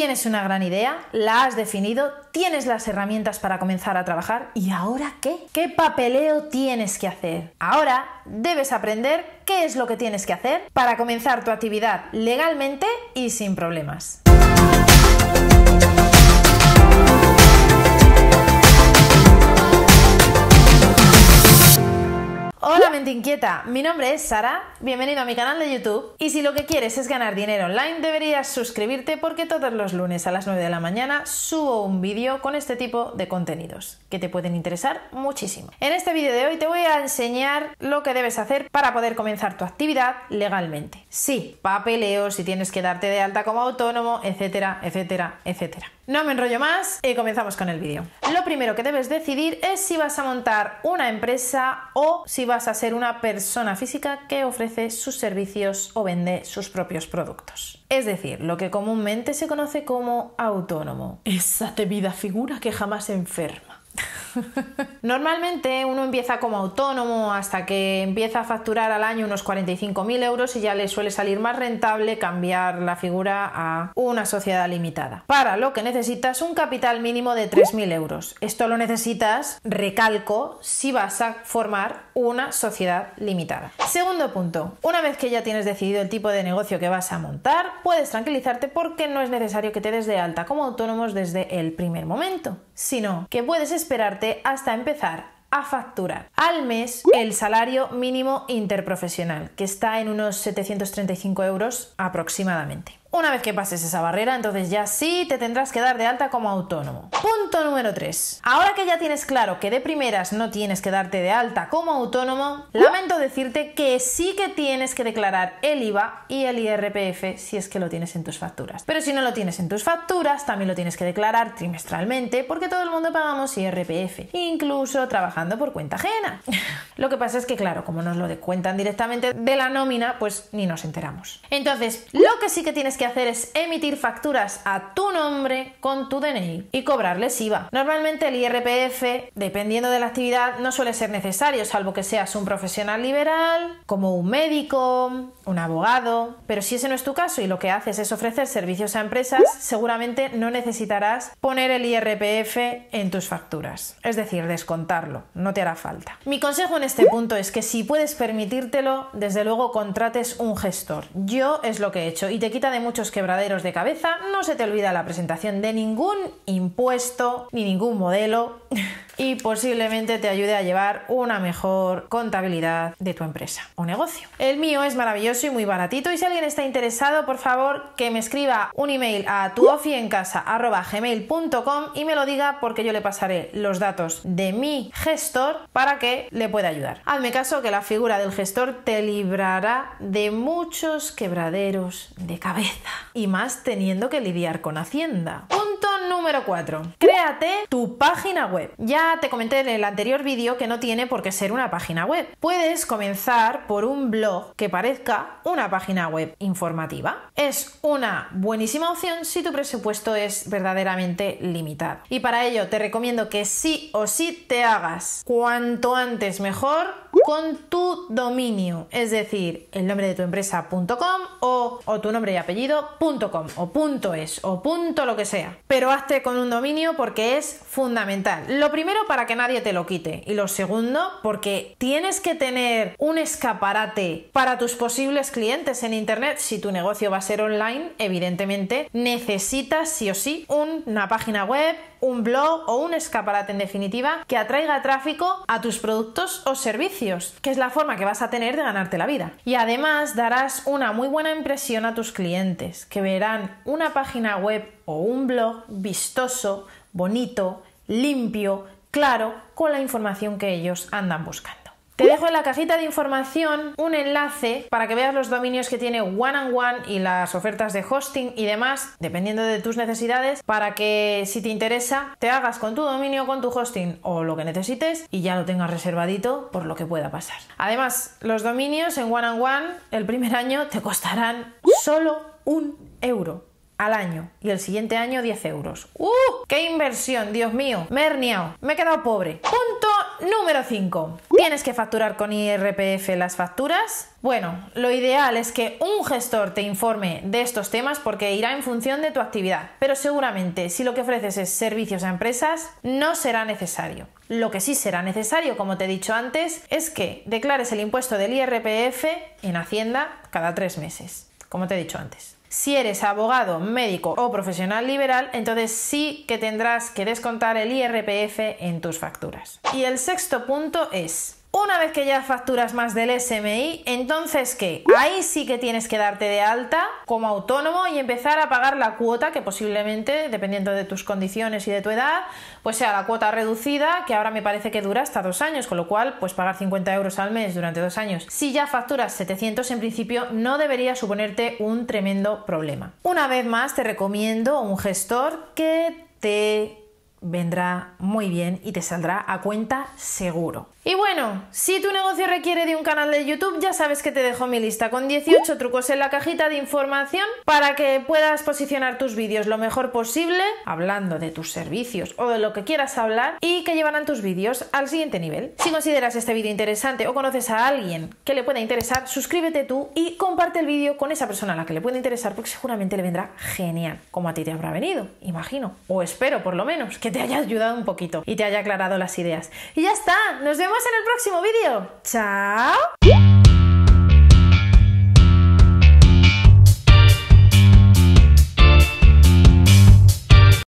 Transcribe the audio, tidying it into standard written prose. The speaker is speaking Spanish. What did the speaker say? Tienes una gran idea, la has definido, tienes las herramientas para comenzar a trabajar. ¿Y ahora qué? ¿Qué papeleo tienes que hacer? Ahora debes aprender qué es lo que tienes que hacer para comenzar tu actividad legalmente y sin problemas. Hola mente inquieta, mi nombre es Sara, bienvenido a mi canal de YouTube y si lo que quieres es ganar dinero online deberías suscribirte porque todos los lunes a las 9 de la mañana subo un vídeo con este tipo de contenidos que te pueden interesar muchísimo. En este vídeo de hoy te voy a enseñar lo que debes hacer para poder comenzar tu actividad legalmente. Sí, papeleo, si tienes que darte de alta como autónomo, etcétera, etcétera, etcétera. No me enrollo más y comenzamos con el vídeo. Lo primero que debes decidir es si vas a montar una empresa o si vas a ser una persona física que ofrece sus servicios o vende sus propios productos. Es decir, lo que comúnmente se conoce como autónomo. Esa debida figura que jamás enferma. Normalmente uno empieza como autónomo hasta que empieza a facturar al año unos 45.000 euros y ya le suele salir más rentable cambiar la figura a una sociedad limitada, para lo que necesitas un capital mínimo de 3.000 euros. Esto lo necesitas, recalco, si vas a formar una sociedad limitada. Segundo punto, una vez que ya tienes decidido el tipo de negocio que vas a montar, puedes tranquilizarte porque no es necesario que te des de alta como autónomos desde el primer momento, sino que puedes esperarte hasta empezar a facturar al mes el salario mínimo interprofesional, que está en unos 735 euros aproximadamente. Una vez que pases esa barrera, entonces ya sí te tendrás que dar de alta como autónomo. Punto número 3. Ahora que ya tienes claro que de primeras no tienes que darte de alta como autónomo, lamento decirte que sí que tienes que declarar el IVA y el IRPF si es que lo tienes en tus facturas. Pero si no lo tienes en tus facturas, también lo tienes que declarar trimestralmente porque todo el mundo pagamos IRPF, incluso trabajando por cuenta ajena. Lo que pasa es que, claro, como nos lo descuentan directamente de la nómina, pues ni nos enteramos. Entonces, lo que sí que tienes que hacer es emitir facturas a tu nombre con tu DNI y cobrarles IVA. Normalmente el IRPF, dependiendo de la actividad, no suele ser necesario, salvo que seas un profesional liberal, como un médico, un abogado. Pero si ese no es tu caso y lo que haces es ofrecer servicios a empresas, seguramente no necesitarás poner el IRPF en tus facturas. Es decir, descontarlo, no te hará falta. Mi consejo en este punto es que si puedes permitírtelo, desde luego contrates un gestor. Yo es lo que he hecho y te quita de muchos quebraderos de cabeza, no se te olvida la presentación de ningún impuesto ni ningún modelo y posiblemente te ayude a llevar una mejor contabilidad de tu empresa o negocio. El mío es maravilloso y muy baratito y si alguien está interesado, por favor que me escriba un email a tuofiencasa@gmail.com y me lo diga porque yo le pasaré los datos de mi gestor para que le pueda ayudar. Hazme caso que la figura del gestor te librará de muchos quebraderos de cabeza y más teniendo que lidiar con Hacienda. Punto número 4. Créate tu página web. Ya te comenté en el anterior vídeo que no tiene por qué ser una página web. Puedes comenzar por un blog que parezca una página web informativa. Es una buenísima opción si tu presupuesto es verdaderamente limitado. Y para ello te recomiendo que sí o sí te hagas cuanto antes mejor con tu dominio, es decir, el nombre de tu empresa.com o tu nombre y apellido.com o .es o punto lo que sea. Pero hazte con un dominio porque es fundamental. Lo primero, para que nadie te lo quite, y lo segundo, porque tienes que tener un escaparate para tus posibles clientes en internet. Si tu negocio va a ser online, evidentemente necesitas sí o sí una página web, un blog o un escaparate en definitiva que atraiga tráfico a tus productos o servicios, que es la forma que vas a tener de ganarte la vida. Y además darás una muy buena impresión a tus clientes, que verán una página web o un blog vistoso, bonito, limpio, claro, con la información que ellos andan buscando. Te dejo en la cajita de información un enlace para que veas los dominios que tiene 1&1 y las ofertas de hosting y demás, dependiendo de tus necesidades, para que si te interesa te hagas con tu dominio, con tu hosting o lo que necesites y ya lo tengas reservadito por lo que pueda pasar. Además, los dominios en 1&1 el primer año te costarán solo 1 euro. Al año, y el siguiente año 10 euros. ¡Qué inversión! Dios mío, me he herniado, me he quedado pobre. Punto número 5. ¿Tienes que facturar con IRPF las facturas? Bueno, lo ideal es que un gestor te informe de estos temas porque irá en función de tu actividad, pero seguramente si lo que ofreces es servicios a empresas, no será necesario. Lo que sí será necesario, como te he dicho antes, es que declares el impuesto del IRPF en Hacienda cada 3 meses, como te he dicho antes. Si eres abogado, médico o profesional liberal, entonces sí que tendrás que descontar el IRPF en tus facturas. Y el sexto punto es, una vez que ya facturas más del SMI, entonces ¿qué? Ahí sí que tienes que darte de alta como autónomo y empezar a pagar la cuota que posiblemente, dependiendo de tus condiciones y de tu edad, pues sea la cuota reducida, que ahora me parece que dura hasta 2 años, con lo cual pues pagar 50 € al mes durante 2 años. Si ya facturas 700, en principio no debería suponerte un tremendo problema. Una vez más te recomiendo un gestor que te vendrá muy bien y te saldrá a cuenta seguro. Y bueno, si tu negocio requiere de un canal de YouTube, ya sabes que te dejo mi lista con 18 trucos en la cajita de información para que puedas posicionar tus vídeos lo mejor posible, hablando de tus servicios o de lo que quieras hablar, y que llevarán tus vídeos al siguiente nivel. Si consideras este vídeo interesante o conoces a alguien que le pueda interesar, suscríbete tú y comparte el vídeo con esa persona a la que le pueda interesar, porque seguramente le vendrá genial, como a ti te habrá venido, imagino, o espero por lo menos, que te haya ayudado un poquito y te haya aclarado las ideas. Y ya está, nos vemos en el próximo vídeo. ¡Chao!